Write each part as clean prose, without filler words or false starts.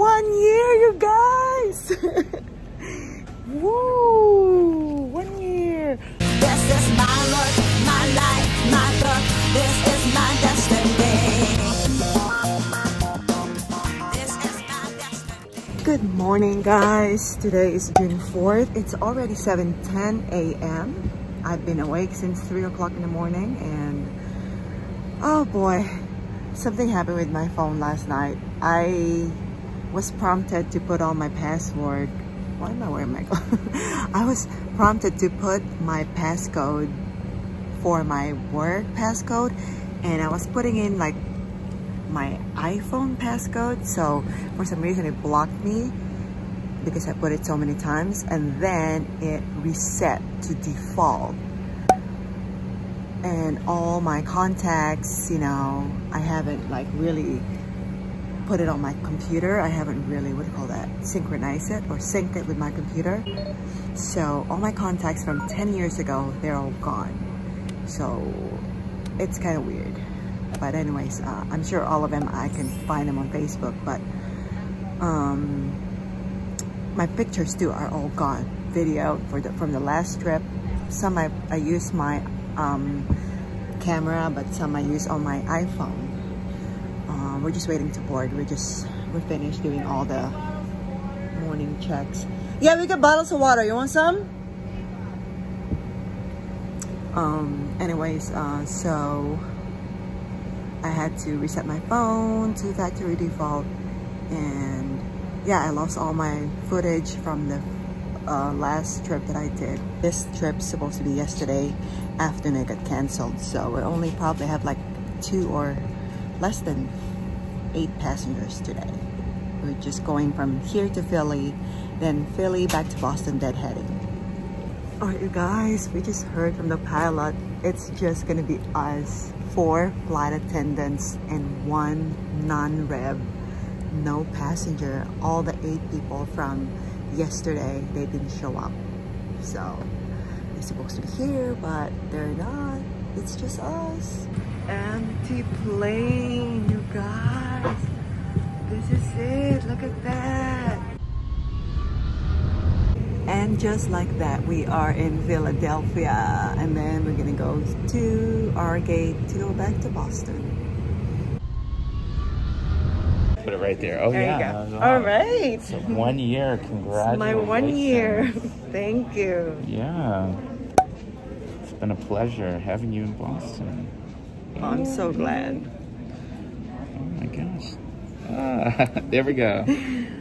1 year, you guys! Woo! 1 year! This is my work, my life, my book. This is my destiny. This is my destiny. Good morning, guys. Today is June 4th. It's already 7:10 a.m. I've been awake since 3 o'clock in the morning, and oh boy, something happened with my phone last night. I was prompted to put on my password. Why am I wearing my I was prompted to put my passcode for my work passcode, and I was putting in like my iPhone passcode, so for some reason it blocked me because I put it so many times, and then it reset to default. And all my contacts, you know, I haven't like really put it on my computer. I haven't really, what do you call that, synchronize it or synced it with my computer. So all my contacts from 10 years ago, they're all gone. So it's kind of weird. But anyways, I'm sure all of them, I can find them on Facebook, but my pictures too are all gone. Video from the last trip. Some I used my camera, but some I use on my iPhone. We're just waiting to board. We're finished doing all the morning checks. Yeah, we got bottles of water. You want some? Anyways, so I had to reset my phone to factory default, and yeah, I lost all my footage from the last trip that I did. This trip's supposed to be yesterday afternoon, got canceled, so we only probably have like 2 or less than 8 passengers today. We're just going from here to Philly, then Philly back to Boston, deadheading. All right, you guys, we just heard from the pilot. It's just gonna be us, 4 flight attendants and 1 non-rev, no passenger. All the 8 people from yesterday, they didn't show up, so they're supposed to be here, but they're not. It's just us. Empty plane, you guys. This is it. Look at that. And just like that, we are in Philadelphia, and then we're gonna go to our gate to go back to Boston. Put it right there. Oh, there, yeah. You go. All right. So 1 year. Congratulations. It's my 1 year. Thank you. Yeah. It's been a pleasure having you in Boston. Oh, I'm so glad. Oh my gosh. There we go.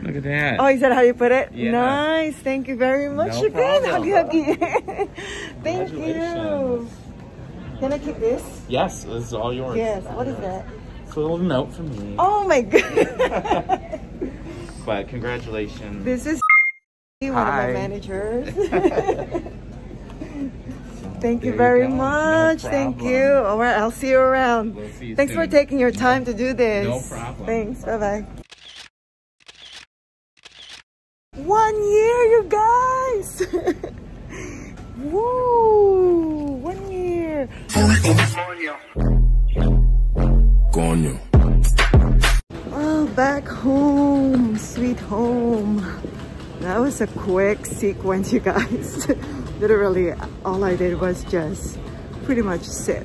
Look at that. Oh, is that how you put it? Yeah. Nice. Thank you very much. No problem. Huggy, huggy. Thank you. Can I keep this? Yes. This is all yours. Yes. What is that? It's a little note from me. Oh my god. But congratulations. This is one of my managers. Thank you very much. No, thank you. All right, I'll see you around. We'll see you Thanks soon. For taking your time to do this. No problem. Thanks. Bye-bye. 1 year, you guys. Woo! 1 year. Well, back home, sweet home. That was a quick sequence, you guys. Literally, all I did was just pretty much sit.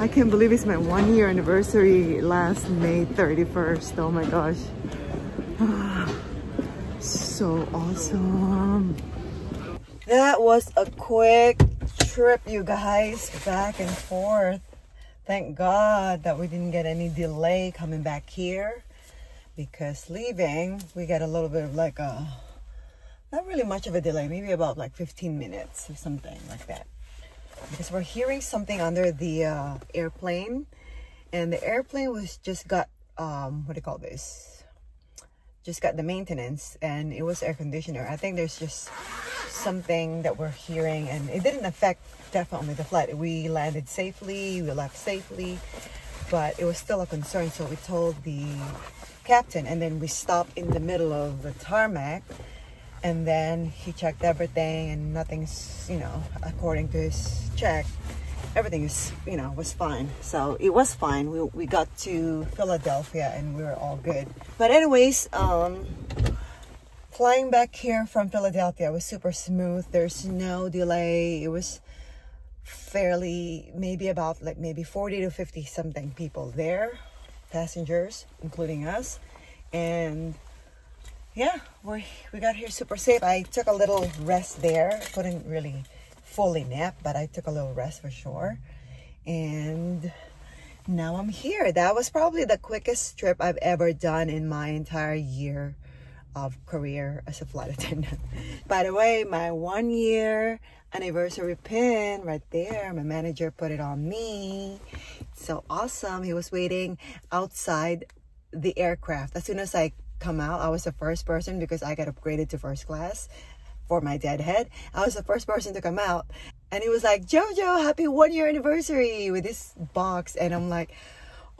I can't believe it's my 1 year anniversary last May 31st. Oh my gosh. So awesome. That was a quick trip, you guys, back and forth. Thank God that we didn't get any delay coming back here, because leaving, we got a little bit of like a, not really much of a delay, maybe about like 15 minutes or something like that. Because we're hearing something under the airplane, and the airplane was just got, what do you call this? Just got the maintenance, and it was air conditioner. I think there's just something that we're hearing, and it didn't affect definitely the flight. We landed safely, we left safely, but it was still a concern. So we told the captain, and then we stopped in the middle of the tarmac, and then he checked everything, and nothing's, you know, according to his check, everything is, you know, was fine. So it was fine. We got to Philadelphia and we were all good. But anyways, flying back here from Philadelphia was super smooth. There's no delay. It was fairly, maybe about like maybe 40 to 50 something people there, passengers, including us. And yeah, we got here super safe. I took a little rest there. Couldn't really fully nap, but I took a little rest for sure. And now I'm here. That was probably the quickest trip I've ever done in my entire year of career as a flight attendant. By the way, my 1 year anniversary pin right there. My manager put it on me. It's so awesome. He was waiting outside the aircraft. As soon as I come out, I was the first person, because I got upgraded to first class for my deadhead. I was the first person to come out, and he was like, "Jojo, happy 1 year anniversary," with this box. And I'm like,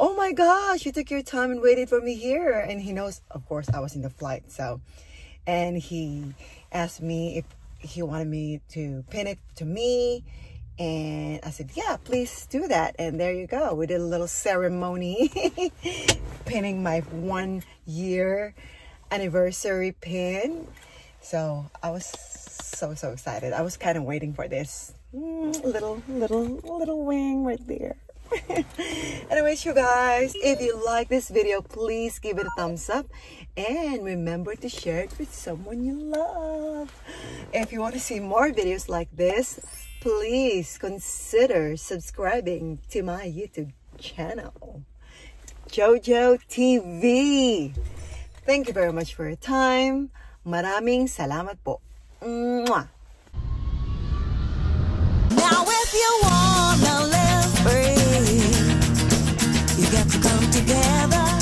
"Oh my gosh, you took your time and waited for me here." And he knows, of course, I was in the flight. So, and he asked me if he wanted me to pin it to me. And I said, yeah, please do that. And there you go. We did a little ceremony pinning my 1 year anniversary pin. So I was so excited. I was kind of waiting for this little wing right there. Anyways, you guys, if you like this video, please give it a thumbs up, and remember to share it with someone you love. If you want to see more videos like this, please consider subscribing to my YouTube channel, JojoTV. Thank you very much for your time. Maraming salamat po. Mwah. Now if you wanna live free, you got to come together.